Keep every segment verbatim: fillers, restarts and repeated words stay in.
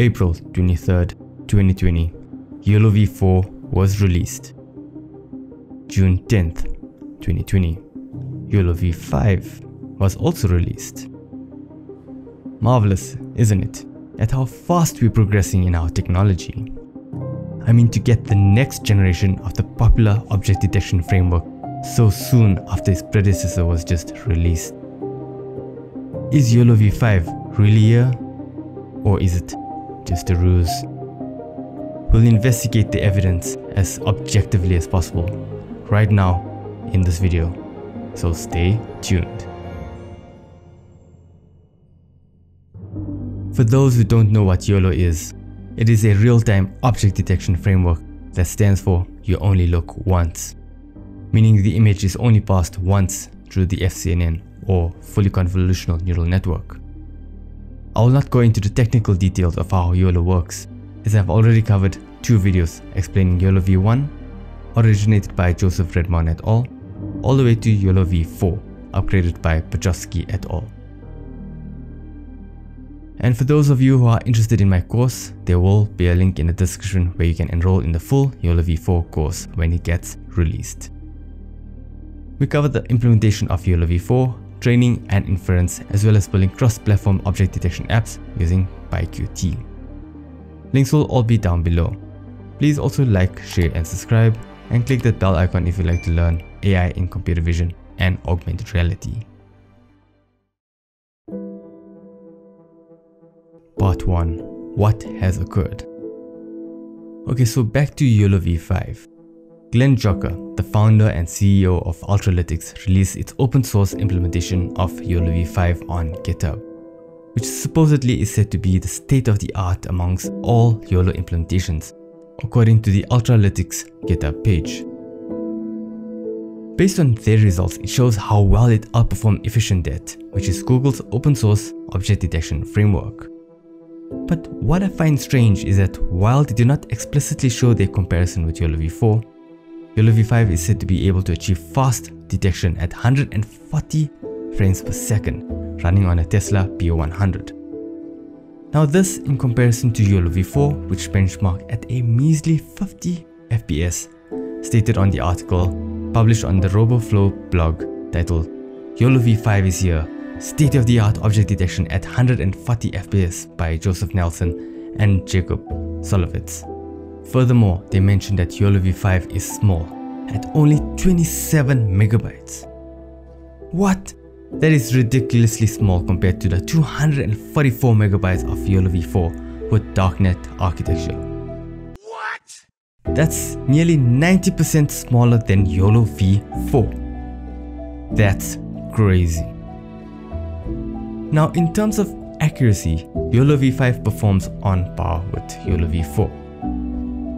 April twenty-third, twenty twenty, YOLOv four was released. June tenth, twenty twenty, YOLOv five was also released. Marvelous, isn't it, at how fast we're progressing in our technology? I mean, to get the next generation of the popular object detection framework so soon after its predecessor was just released. Is YOLOv five really here, or is it just a ruse? We'll investigate the evidence as objectively as possible right now in this video, so stay tuned. For those who don't know what YOLO is, it is a real-time object detection framework that stands for you only look once, meaning the image is only passed once through the F C N N or fully convolutional neural network. I will not go into the technical details of how YOLO works, as I've already covered two videos explaining YOLOv one, originated by Joseph Redmon et al, all the way to YOLOv four, upgraded by Bochkovskiy et al. And for those of you who are interested in my course, there will be a link in the description where you can enroll in the full YOLOv four course when it gets released. We cover the implementation of YOLOv four, training and inference, as well as building cross-platform object detection apps using PyQT. Links will all be down below. Please also like, share and subscribe, and click that bell icon if you'd like to learn A I in computer vision and augmented reality. Part one. What has occurred? Okay, so back to YOLOv five. Glenn Jocher, the founder and C E O of Ultralytics, released its open source implementation of YOLOv five on GitHub, which supposedly is said to be the state of the art amongst all YOLO implementations, according to the Ultralytics GitHub page. Based on their results, it shows how well it outperformed EfficientDet, which is Google's open source object detection framework. But what I find strange is that while they do not explicitly show their comparison with YOLOv four, YOLOv five is said to be able to achieve fast detection at one hundred forty frames per second, running on a Tesla P one hundred. Now this in comparison to YOLOv four, which benchmarked at a measly fifty F P S, stated on the article published on the RoboFlow blog titled YOLOv five is here, state-of-the-art object detection at one hundred forty F P S by Joseph Nelson and Jacob Solovitz. Furthermore, they mentioned that YOLOv five is small, at only twenty-seven megabytes. What? That is ridiculously small compared to the two hundred forty-four megabytes of YOLOv four with darknet architecture. What? That's nearly ninety percent smaller than YOLOv four. That's crazy. Now, in terms of accuracy, YOLOv five performs on par with YOLOv four.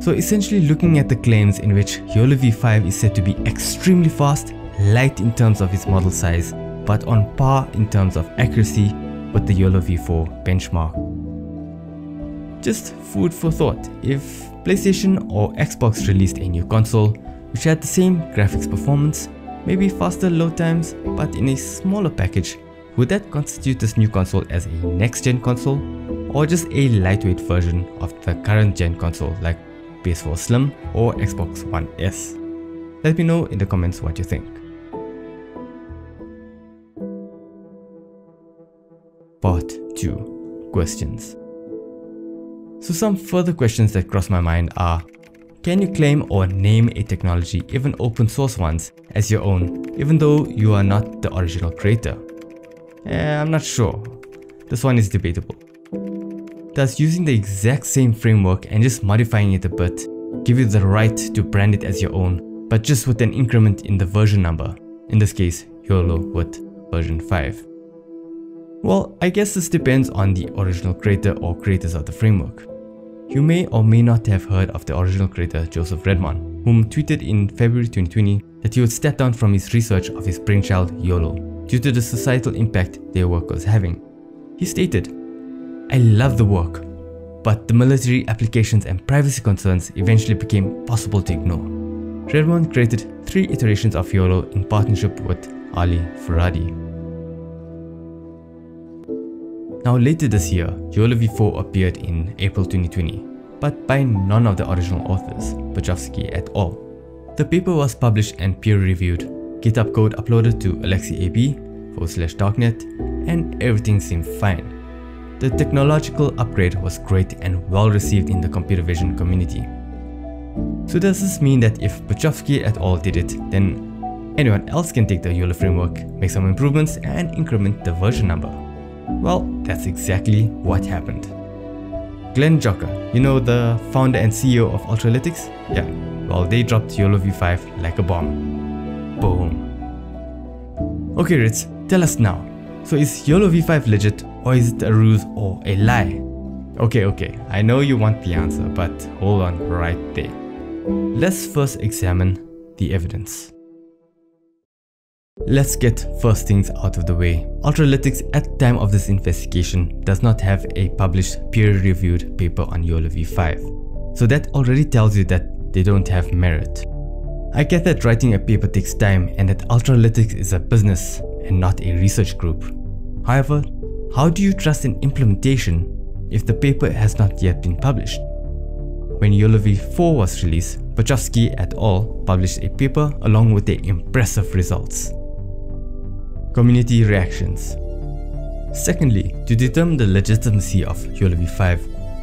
So essentially looking at the claims in which YOLOv five is said to be extremely fast, light in terms of its model size, but on par in terms of accuracy with the YOLOv four benchmark. Just food for thought, if PlayStation or Xbox released a new console which had the same graphics performance, maybe faster load times, but in a smaller package, would that constitute this new console as a next-gen console, or just a lightweight version of the current-gen console like P S four Slim or Xbox One S? Let me know in the comments what you think. Part two. Questions. So some further questions that cross my mind are, can you claim or name a technology, even open source ones, as your own, even though you are not the original creator? Eh, I'm not sure. This one is debatable. Does using the exact same framework and just modifying it a bit give you the right to brand it as your own, but just with an increment in the version number, in this case YOLO with version five? Well, I guess this depends on the original creator or creators of the framework. You may or may not have heard of the original creator Joseph Redmon, whom tweeted in February twenty twenty that he would step down from his research of his brainchild YOLO due to the societal impact their work was having. He stated, "I love the work, but the military applications and privacy concerns eventually became impossible to ignore." Redmon created three iterations of YOLO in partnership with Ali Faradi. Now later this year, YOLOv four appeared in April twenty twenty, but by none of the original authors, Bochkovskiy et al. The paper was published and peer-reviewed, GitHub code uploaded to AlexeyAB forward slash darknet, and everything seemed fine. The technological upgrade was great and well received in the computer vision community. So does this mean that if Bochkovskiy et al did it, then anyone else can take the YOLO framework, make some improvements and increment the version number? Well, that's exactly what happened. Glenn Jocher, you know, the founder and C E O of Ultralytics? Yeah, well, they dropped YOLOv five like a bomb. Boom. Okay Ritz, tell us now. So is YOLOv five legit, or is it a ruse or a lie? Okay, okay, I know you want the answer, but hold on right there. Let's first examine the evidence. Let's get first things out of the way. Ultralytics at the time of this investigation does not have a published peer-reviewed paper on YOLOv five. So that already tells you that they don't have merit. I get that writing a paper takes time and that Ultralytics is a business and not a research group. However, how do you trust an implementation if the paper has not yet been published? When YOLOv four was released, Bochkovskiy et al. Published a paper along with their impressive results. Community reactions. Secondly, to determine the legitimacy of YOLOv five,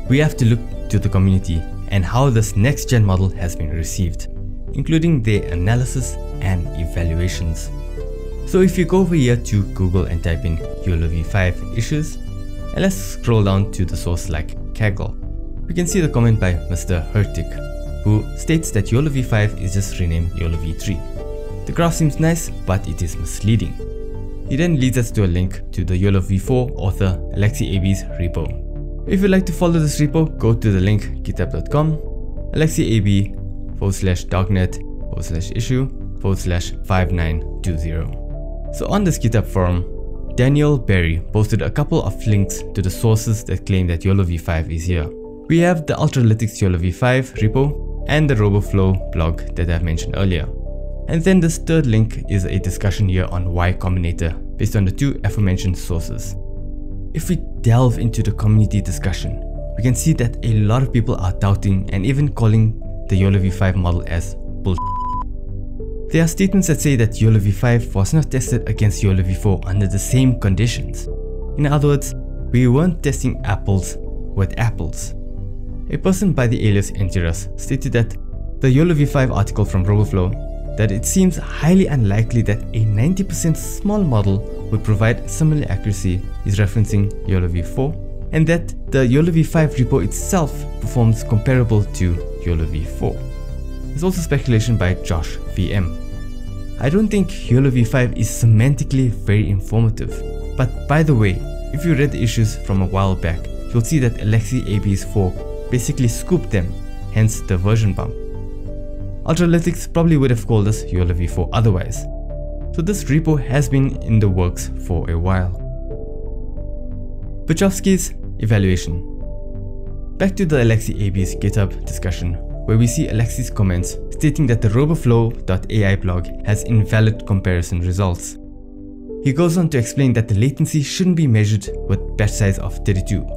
we have to look to the community and how this next-gen model has been received, including their analysis and evaluations. So if you go over here to Google and type in YOLOv five issues, and let's scroll down to the source like Kaggle, we can see the comment by Mister Hertik, who states that YOLOv five is just renamed YOLOv three. The graph seems nice, but it is misleading. He then leads us to a link to the YOLOv four author AlexeyAB's repo. If you'd like to follow this repo, go to the link github dot com, AlexeyAB forward slash darknet forward slash issue forward slash five nine two zero. So on this GitHub forum, Daniel Berry posted a couple of links to the sources that claim that YOLOv five is here. We have the Ultralytics YOLOv five repo and the RoboFlow blog that I've mentioned earlier. And then this third link is a discussion here on Y Combinator based on the two aforementioned sources. If we delve into the community discussion, we can see that a lot of people are doubting and even calling the YOLOv five model as bullshit. There are statements that say that YOLOv five was not tested against YOLOv four under the same conditions. In other words, we weren't testing apples with apples. A person by the alias Enteras stated that the YOLOv five article from RoboFlow that it seems highly unlikely that a ninety percent small model would provide similar accuracy is referencing YOLOv four, and that the YOLOv five repo itself performs comparable to YOLOv four. There's also speculation by Josh B M. I don't think YOLOv five is semantically very informative, but by the way, if you read the issues from a while back, you'll see that AlexeyAB's fork basically scooped them, hence the version bump. Ultralytics probably would have called us YOLOv four otherwise, so this repo has been in the works for a while. Bochkovskiy's evaluation. Back to the AlexeyAB's GitHub discussion, where we see Alexey's comments stating that the RoboFlow dot A I blog has invalid comparison results. He goes on to explain that the latency shouldn't be measured with batch size of thirty-two,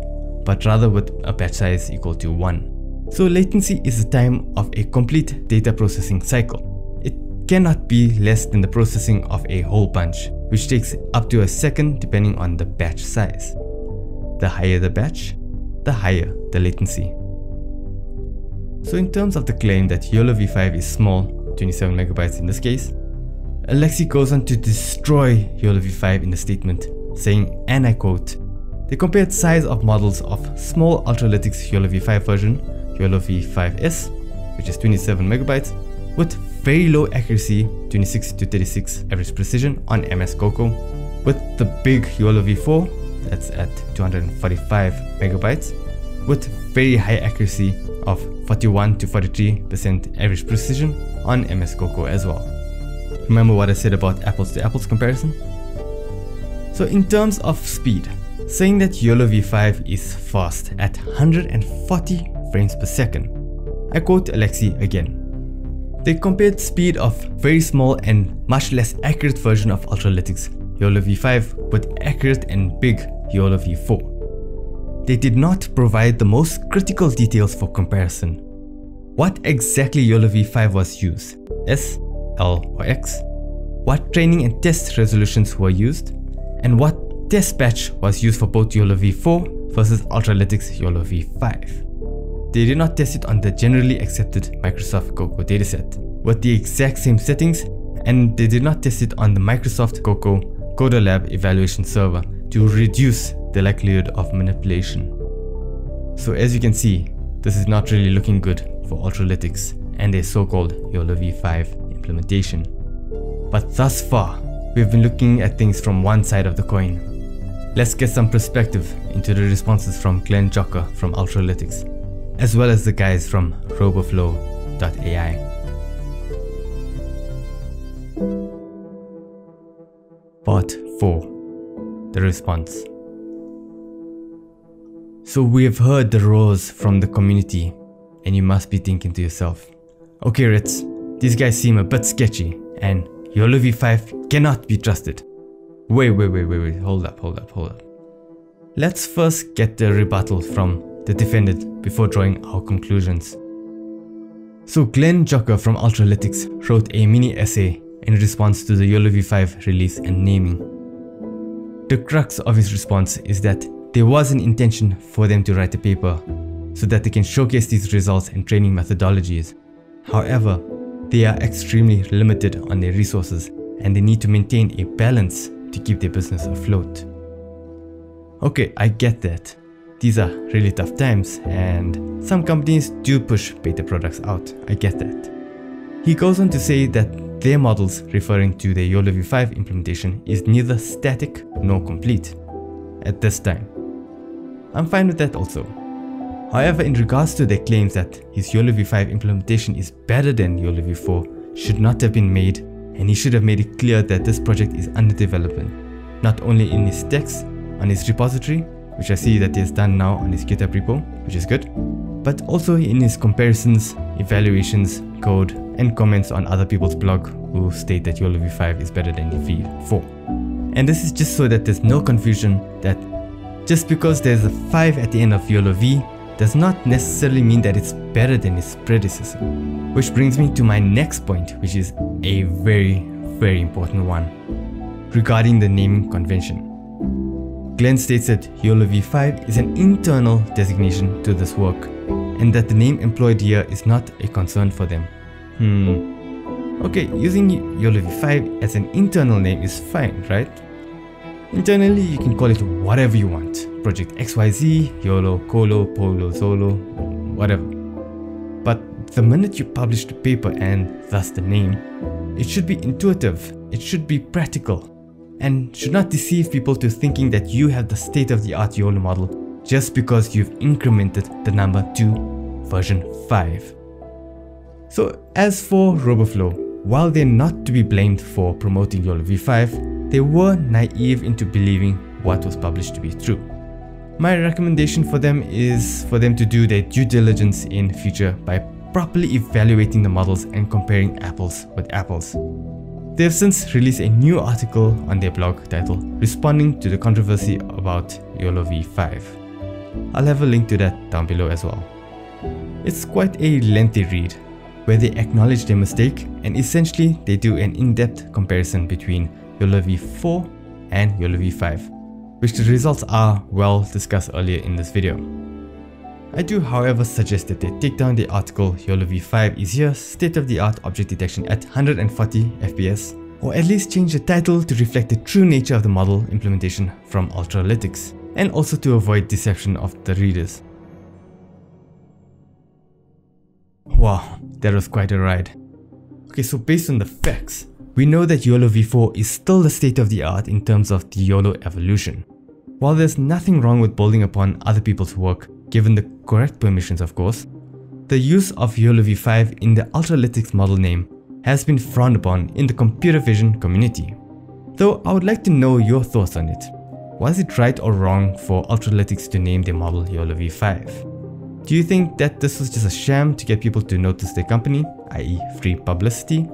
but rather with a batch size equal to one. So latency is the time of a complete data processing cycle. It cannot be less than the processing of a whole bunch, which takes up to a second depending on the batch size. The higher the batch, the higher the latency. So in terms of the claim that YOLOv five is small, twenty-seven megabytes in this case, Alexey goes on to destroy YOLOv five in the statement, saying, and I quote, "They compared size of models of small Ultralytics YOLOv five version, YOLOv five S, which is twenty-seven megabytes, with very low accuracy, twenty-six to thirty-six average precision on M S Coco, with the big YOLOv four, that's at two hundred forty-five megabytes, with very high accuracy of forty-one to forty-three percent average precision on M S Coco as well." Remember what I said about apples to apples comparison? So in terms of speed, saying that YOLOv five is fast at one hundred forty frames per second. I quote Alexey again. "They compared speed of very small and much less accurate version of Ultralytics YOLOv five with accurate and big YOLOv four. they did not provide the most critical details for comparison. What exactly YOLOv five was used, S, L or X, what training and test resolutions were used, and what test batch was used for both YOLOv four versus Ultralytics YOLOv five. They did not test it on the generally accepted Microsoft Coco dataset with the exact same settings, and they did not test it on the Microsoft Coco Coder Lab evaluation server to reduce the likelihood of manipulation. So as you can see, this is not really looking good for Ultralytics and their so-called YOLOv five implementation. But thus far, we've been looking at things from one side of the coin. Let's get some perspective into the responses from Glenn Jocher from Ultralytics, as well as the guys from RoboFlow dot A I. Part four. The response. So we have heard the roars from the community, and you must be thinking to yourself, okay Ritz, these guys seem a bit sketchy and YOLOv five cannot be trusted. Wait, wait, wait, wait, wait, hold up, hold up, hold up. Let's first get the rebuttal from the defendant before drawing our conclusions. So Glenn Jocher from Ultralytics wrote a mini essay in response to the YOLOv five release and naming. The crux of his response is that there was an intention for them to write a paper so that they can showcase these results and training methodologies. However, they are extremely limited on their resources and they need to maintain a balance to keep their business afloat. Okay, I get that. These are really tough times and some companies do push beta products out. I get that. He goes on to say that their models referring to their YOLOv five implementation is neither static nor complete at this time. I'm fine with that also. However, in regards to their claims that his YOLOv five implementation is better than YOLOv four should not have been made, and he should have made it clear that this project is under development, not only in his text, on his repository, which I see that he has done now on his GitHub repo, which is good, but also in his comparisons, evaluations, code, and comments on other people's blog who state that YOLOv five is better than YOLOv four. And this is just so that there's no confusion that just because there's a five at the end of YOLOv does not necessarily mean that it's better than its predecessor. Which brings me to my next point, which is a very, very important one, regarding the naming convention. Glenn states that YOLOv five is an internal designation to this work and that the name employed here is not a concern for them. Hmm. Okay, using YOLOv five as an internal name is fine, right? Internally, you can call it whatever you want. Project X Y Z, YOLO, Colo, Polo, Solo, whatever. But the minute you publish the paper and thus the name, it should be intuitive, it should be practical, and should not deceive people to thinking that you have the state-of-the-art YOLO model just because you've incremented the number to version five. So as for RoboFlow, while they're not to be blamed for promoting YOLOv five, they were naive into believing what was published to be true. My recommendation for them is for them to do their due diligence in future by properly evaluating the models and comparing apples with apples. They have since released a new article on their blog titled Responding to the Controversy About YOLOv five. I'll have a link to that down below as well. It's quite a lengthy read, where they acknowledge their mistake and essentially they do an in-depth comparison between YOLOv four and YOLOv five, which the results are well discussed earlier in this video. I do however suggest that they take down the article YOLOv five is here state-of-the-art object detection at one hundred forty F P S, or at least change the title to reflect the true nature of the model implementation from Ultralytics, and also to avoid deception of the readers. Wow, that was quite a ride. Okay, so based on the facts, we know that YOLOv four is still the state of the art in terms of the YOLO evolution. While there's nothing wrong with building upon other people's work, given the correct permissions of course, the use of YOLOv five in the Ultralytics model name has been frowned upon in the computer vision community. Though I would like to know your thoughts on it. Was it right or wrong for Ultralytics to name their model YOLOv five? Do you think that this was just a sham to get people to notice their company, that is free publicity?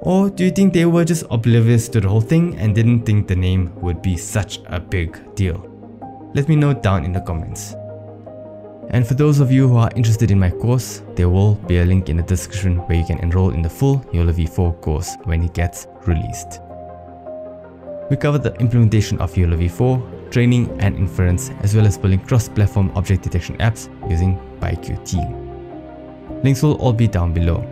Or do you think they were just oblivious to the whole thing and didn't think the name would be such a big deal? Let me know down in the comments. And for those of you who are interested in my course, there will be a link in the description where you can enroll in the full YOLOv four course when it gets released. We covered the implementation of YOLOv four, training and inference, as well as building cross-platform object detection apps using PyQT. Links will all be down below.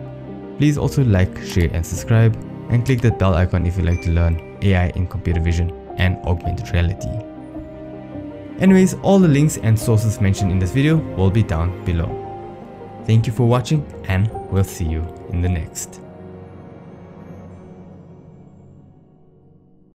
Please also like, share and subscribe, and click that bell icon if you'd like to learn A I in computer vision and augmented reality. Anyways, all the links and sources mentioned in this video will be down below. Thank you for watching, and we'll see you in the next.